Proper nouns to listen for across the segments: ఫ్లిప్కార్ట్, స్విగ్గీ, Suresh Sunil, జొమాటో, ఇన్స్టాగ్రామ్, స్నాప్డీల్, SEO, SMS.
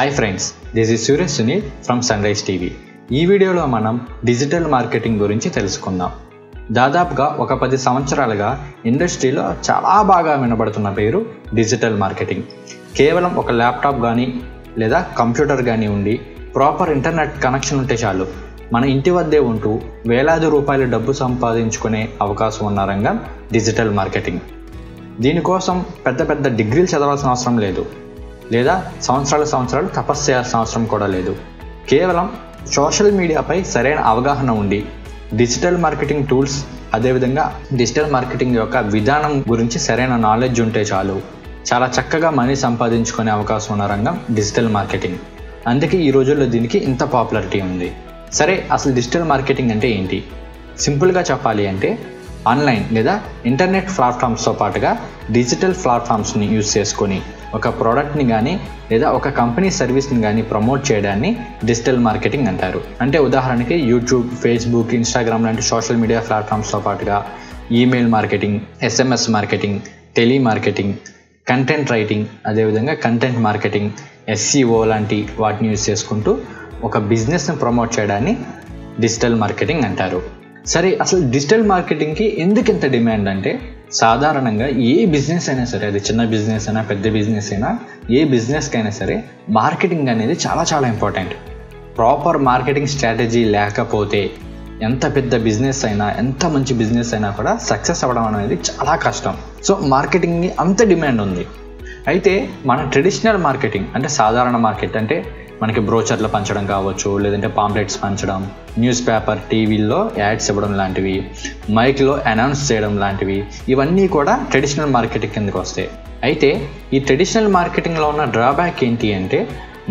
Hi friends, this is Suresh Sunil from Sunrise TV. ఈ వీడియోలో మనం డిజిటల్ మార్కెటింగ్ గురించి తెలుసుకుందాం. దాదాపుగా ఒక 10 సంవత్సరాలుగా ఇండస్ట్రీలో చాలా బాగా వినబడుతున్న పేరు డిజిటల్ మార్కెటింగ్. కేవలం ఒక ల్యాప్టాప్ గాని లేదా కంప్యూటర్ గాని ఉండి ప్రాపర్ ఇంటర్నెట్ కనెక్షన్ ఉంటే చాలు మన ఇంటి వద్దే ఉంటూ వేలాది రూపాయల డబ్బు సంపాదించుకునే అవకాశం ఉన్న రంగం డిజిటల్ మార్కెటింగ్. దీనికోసం పెద్ద పెద్ద డిగ్రీలు చదవాల్సిన అవసరం లేదు, లేదా సంవత్సరాలు తపస్సు చేయాల్సిన అవసరం కూడా లేదు. కేవలం సోషల్ మీడియాపై సరైన అవగాహన ఉండి డిజిటల్ మార్కెటింగ్ టూల్స్, అదేవిధంగా డిజిటల్ మార్కెటింగ్ యొక్క విధానం గురించి సరైన నాలెడ్జ్ ఉంటే చాలు చాలా చక్కగా మనీ సంపాదించుకునే అవకాశం ఉన్న రంగం డిజిటల్ మార్కెటింగ్. అందుకే ఈ రోజుల్లో దీనికి ఇంత పాపులారిటీ ఉంది. సరే, అసలు డిజిటల్ మార్కెటింగ్ అంటే ఏంటి? సింపుల్గా చెప్పాలి అంటే ఆన్లైన్ లేదా ఇంటర్నెట్ ప్లాట్ఫామ్స్తో పాటుగా డిజిటల్ ప్లాట్ఫామ్స్ని యూజ్ చేసుకొని ఒక ప్రోడక్ట్ని కానీ లేదా ఒక కంపెనీ సర్వీస్ని కానీ ప్రమోట్ చేయడాన్ని డిజిటల్ మార్కెటింగ్ అంటారు. అంటే ఉదాహరణకి యూట్యూబ్, ఫేస్బుక్, ఇన్స్టాగ్రామ్ లాంటి సోషల్ మీడియా ప్లాట్ఫామ్స్తో పాటుగా email marketing, SMS marketing, telemarketing, content writing, అదేవిధంగా కంటెంట్ మార్కెటింగ్, SEO లాంటి వాటిని యూజ్ చేసుకుంటూ ఒక బిజినెస్ని ప్రమోట్ చేయడాన్ని డిజిటల్ మార్కెటింగ్ అంటారు. సరే, అసలు డిజిటల్ మార్కెటింగ్కి ఎందుకు ఇంత డిమాండ్ అంటే, సాధారణంగా ఏ బిజినెస్ అయినా సరే, అది చిన్న బిజినెస్ అయినా పెద్ద బిజినెస్ అయినా, ఏ బిజినెస్కైనా సరే మార్కెటింగ్ అనేది చాలా చాలా ఇంపార్టెంట్. ప్రాపర్ మార్కెటింగ్ స్ట్రాటజీ లేకపోతే ఎంత పెద్ద బిజినెస్ అయినా, ఎంత మంచి బిజినెస్ అయినా కూడా సక్సెస్ అవ్వడం అనేది చాలా కష్టం. సో మార్కెటింగ్కి అంత డిమాండ్ ఉంది. అయితే మన ట్రెడిషనల్ మార్కెటింగ్ అంటే సాధారణ మార్కెట్ అంటే మనకి బ్రోచర్లు పంచడం కావచ్చు, లేదంటే పాంప్లెట్స్ పంచడం, న్యూస్ పేపర్, టీవీల్లో యాడ్స్ ఇవ్వడం లాంటివి, మైక్లో అనౌన్స్ చేయడం లాంటివి, ఇవన్నీ కూడా ట్రెడిషనల్ మార్కెటింగ్ కిందకు వస్తాయి. అయితే ఈ ట్రెడిషనల్ మార్కెటింగ్లో ఉన్న డ్రాబ్యాక్ ఏంటి అంటే,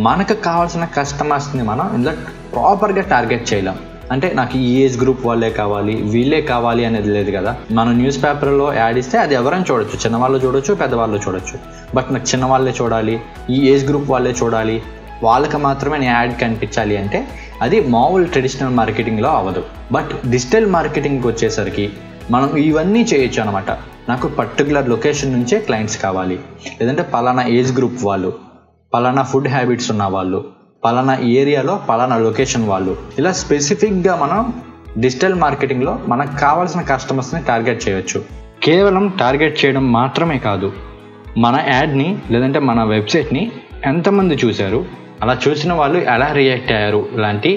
మనకు కావాల్సిన కస్టమర్స్ని మనం ఇందులో ప్రాపర్గా టార్గెట్ చేయలేం. అంటే నాకు ఈ ఏజ్ గ్రూప్ వాళ్ళే కావాలి, వీళ్ళే కావాలి అనేది లేదు కదా. మనం న్యూస్ పేపర్లో యాడ్ ఇస్తే అది ఎవరైనా చూడొచ్చు, చిన్నవాళ్ళు చూడొచ్చు, పెద్దవాళ్ళు చూడొచ్చు. బట్ నాకు చిన్నవాళ్ళే చూడాలి, ఈ ఏజ్ గ్రూప్ వాళ్ళే చూడాలి, వాళ్ళకి మాత్రమే నేను యాడ్ కనిపించాలి అంటే అది మామూలు ట్రెడిషనల్ మార్కెటింగ్లో అవ్వదు. బట్ డిజిటల్ మార్కెటింగ్కి వచ్చేసరికి మనం ఇవన్నీ చేయొచ్చు అనమాట. నాకు పర్టికులర్ లొకేషన్ నుంచే క్లయింట్స్ కావాలి, లేదంటే పలానా ఏజ్ గ్రూప్ వాళ్ళు, పలానా ఫుడ్ హ్యాబిట్స్ ఉన్న వాళ్ళు, పలానా ఏరియాలో పలానా లొకేషన్ వాళ్ళు, ఇలా స్పెసిఫిక్గా మనం డిజిటల్ మార్కెటింగ్లో మనకు కావాల్సిన కస్టమర్స్ని టార్గెట్ చేయవచ్చు. కేవలం టార్గెట్ చేయడం మాత్రమే కాదు, మన యాడ్ని లేదంటే మన వెబ్సైట్ని ఎంతమంది చూశారు, అలా చూసిన వాళ్ళు ఎలా రియాక్ట్ అయ్యారు లాంటి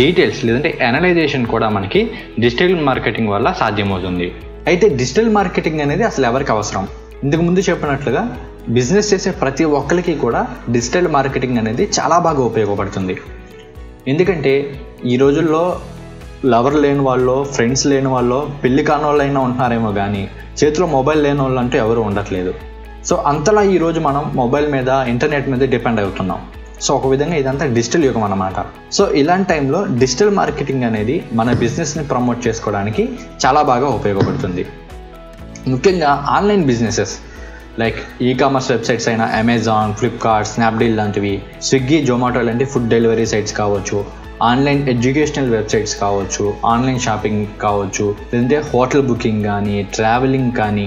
డీటెయిల్స్ లేదంటే అనలైజేషన్ కూడా మనకి డిజిటల్ మార్కెటింగ్ వల్ల సాధ్యమవుతుంది. అయితే డిజిటల్ మార్కెటింగ్ అనేది అసలు ఎవరికి అవసరం? ఇంతకు ముందు చెప్పినట్లుగా బిజినెస్ చేసే ప్రతి ఒక్కరికి కూడా డిజిటల్ మార్కెటింగ్ అనేది చాలా బాగా ఉపయోగపడుతుంది. ఎందుకంటే ఈ రోజుల్లో లవర్ లేని వాళ్ళు, ఫ్రెండ్స్ లేని వాళ్ళు, పెళ్లి కాని వాళ్ళైనా ఉంటున్నారేమో కానీ చేతిలో మొబైల్ లేని వాళ్ళు అంటూ ఎవరు ఉండట్లేదు. సో అంతలా ఈరోజు మనం మొబైల్ మీద, ఇంటర్నెట్ మీద డిపెండ్ అవుతున్నాం. సో ఒక విధంగా ఇదంతా డిజిటల్ యుగం అన్నమాట. సో ఇలాంటి టైంలో డిజిటల్ మార్కెటింగ్ అనేది మన బిజినెస్ని ప్రమోట్ చేసుకోవడానికి చాలా బాగా ఉపయోగపడుతుంది. ముఖ్యంగా online businesses like e commerce websites అయిన అమెజాన్, ఫ్లిప్కార్ట్, స్నాప్డీల్ లాంటివి, స్విగ్గీ, జొమాటో లాంటి ఫుడ్ డెలివరీ సైట్స్ కావచ్చు, ఆన్లైన్ ఎడ్యుకేషనల్ వెబ్సైట్స్ కావచ్చు, ఆన్లైన్ షాపింగ్ కావచ్చు, లేదంటే హోటల్ బుకింగ్ కానీ, ట్రావెలింగ్ కానీ,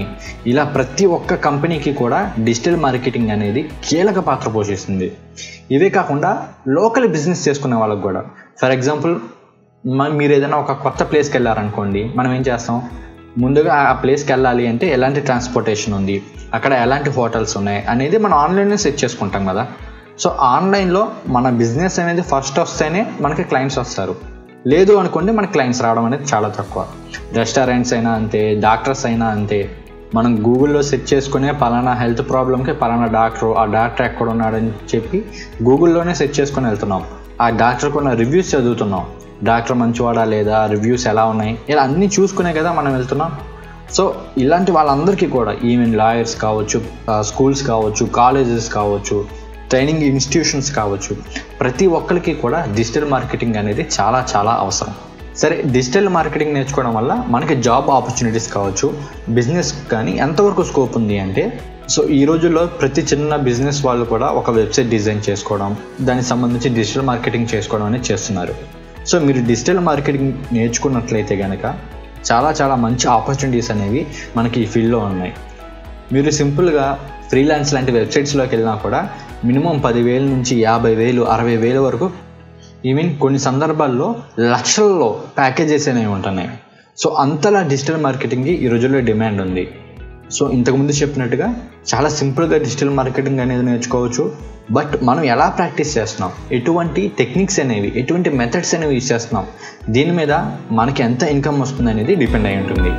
ఇలా ప్రతి ఒక్క కంపెనీకి కూడా డిజిటల్ మార్కెటింగ్ అనేది కీలక పాత్ర పోషిస్తుంది. ఇవే కాకుండా లోకల్ బిజినెస్ చేసుకునే వాళ్ళకు కూడా, ఫర్ ఎగ్జాంపుల్ మీరు ఏదైనా ఒక కొత్త ప్లేస్కి వెళ్ళారనుకోండి, మనం ఏం చేస్తాం, ముందుగా ఆ ప్లేస్కి వెళ్ళాలి అంటే ఎలాంటి ట్రాన్స్పోర్టేషన్ ఉంది, అక్కడ ఎలాంటి హోటల్స్ ఉన్నాయి అనేది మనం ఆన్లైన్లో సెర్చ్ చేసుకుంటాం కదా. సో ఆన్లైన్లో మన బిజినెస్ అనేది ఫస్ట్ వస్తేనే మనకి క్లయింట్స్ వస్తారు, లేదు అనుకోండి మన క్లయింట్స్ రావడం అనేది చాలా తక్కువ. రెస్టారెంట్స్ అయినా అంతే, డాక్టర్స్ అయినా అంతే, మనం గూగుల్లో సెర్చ్ చేసుకునే పలానా హెల్త్ ప్రాబ్లంకి పలానా డాక్టర్, ఆ డాక్టర్ ఎక్కడ ఉన్నాడని చెప్పి గూగుల్లోనే సెర్చ్ చేసుకొని వెళ్తున్నాం, ఆ డాక్టర్కి ఉన్న రివ్యూస్ చదువుతున్నాం, డాక్టర్ మంచివాడా లేదా, రివ్యూస్ ఎలా ఉన్నాయి, ఇలా అన్నీ చూసుకునే కదా మనం వెళ్తున్నాం. సో ఇలాంటి వాళ్ళందరికీ కూడా, ఈవెన్ లాయర్స్ కావచ్చు, స్కూల్స్ కావచ్చు, కాలేజెస్ కావచ్చు, ట్రైనింగ్ ఇన్స్టిట్యూషన్స్ కావచ్చు, ప్రతి ఒక్కరికి కూడా డిజిటల్ మార్కెటింగ్ అనేది చాలా చాలా అవసరం. సరే, డిజిటల్ మార్కెటింగ్ నేర్చుకోవడం వల్ల మనకి జాబ్ ఆపర్చునిటీస్ కావచ్చు, బిజినెస్ కానీ ఎంతవరకు స్కోప్ ఉంది అంటే, సో ఈ రోజుల్లో ప్రతి చిన్న బిజినెస్ వాళ్ళు కూడా ఒక వెబ్సైట్ డిజైన్ చేసుకోవడం, దానికి సంబంధించి డిజిటల్ మార్కెటింగ్ చేసుకోవడం అనేది చేస్తున్నారు. సో మీరు డిజిటల్ మార్కెటింగ్ నేర్చుకున్నట్లయితే కనుక చాలా చాలా మంచి ఆపర్చునిటీస్ అనేవి మనకి ఈ ఫీల్డ్లో ఉన్నాయి. మీరు సింపుల్గా ఫ్రీలాన్స్ లాంటి వెబ్సైట్స్లోకి వెళ్ళినా కూడా మినిమం 10,000 నుంచి 50,000 60,000 వరకు ఈవెన్ కొన్ని సందర్భాల్లో లక్షల్లో ప్యాకేజెస్ అనేవి ఉంటున్నాయి. సో అంతలా డిజిటల్ మార్కెటింగ్కి ఈ రోజుల్లో డిమాండ్ ఉంది. సో ఇంతకుముందు చెప్పినట్టుగా చాలా సింపుల్గా డిజిటల్ మార్కెటింగ్ అనేది నేర్చుకోవచ్చు. బట్ మనం ఎలా ప్రాక్టీస్ చేస్తున్నాం, ఎటువంటి టెక్నిక్స్ అనేవి, ఎటువంటి మెథడ్స్ అనేవి యూజ్ చేస్తున్నాం, దీని మీద మనకి ఎంత ఇన్కమ్ వస్తుంది అనేది డిపెండ్ అయి ఉంటుంది.